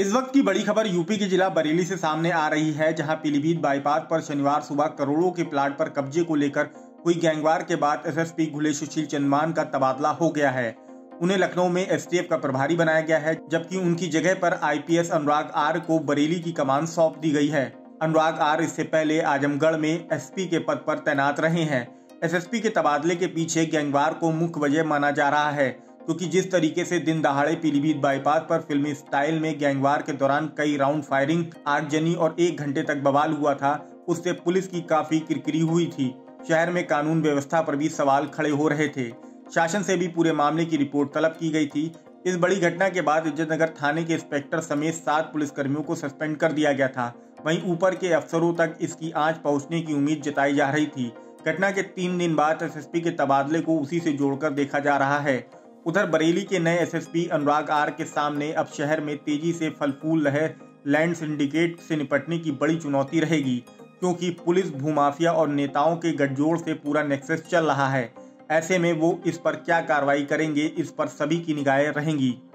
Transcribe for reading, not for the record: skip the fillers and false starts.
इस वक्त की बड़ी खबर यूपी के जिला बरेली से सामने आ रही है, जहां पीलीभीत बाईपास पर शनिवार सुबह करोड़ों के प्लाट पर कब्जे को लेकर हुई गैंगवार के बाद एसएसपी घुले सुशील चंदमान का तबादला हो गया है। उन्हें लखनऊ में एसटीएफ का प्रभारी बनाया गया है, जबकि उनकी जगह पर आईपीएस अनुराग आर्य को बरेली की कमान सौंप दी गई है। अनुराग आर्य इससे पहले आजमगढ़ में एसपी के पद पर तैनात रहे हैं। एसएसपी के तबादले के पीछे गैंगवार को मुख्य वजह माना जा रहा है, क्योंकि जिस तरीके से दिन दहाड़े पीलीभीत बाईपास पर फिल्मी स्टाइल में गैंगवार के दौरान कई राउंड फायरिंग, आगजनी और 1 घंटे तक बवाल हुआ था, उससे पुलिस की काफी किरकिरी हुई थी। शहर में कानून व्यवस्था पर भी सवाल खड़े हो रहे थे। शासन से भी पूरे मामले की रिपोर्ट तलब की गई थी। इस बड़ी घटना के बाद इज्जतनगर थाने के इंस्पेक्टर समेत 7 पुलिसकर्मियों को सस्पेंड कर दिया गया था। वहीं ऊपर के अफसरों तक इसकी आंच पहुंचने की उम्मीद जताई जा रही थी। घटना के 3 दिन बाद एसएसपी के तबादले को उसी से जोड़कर देखा जा रहा है। उधर बरेली के नए एसएसपी अनुराग आर्य के सामने अब शहर में तेजी से फल फूल रहे लैंड सिंडिकेट से निपटने की बड़ी चुनौती रहेगी, क्योंकि पुलिस, भूमाफिया और नेताओं के गठजोड़ से पूरा नेक्सस चल रहा है। ऐसे में वो इस पर क्या कार्रवाई करेंगे, इस पर सभी की निगाहें रहेंगी।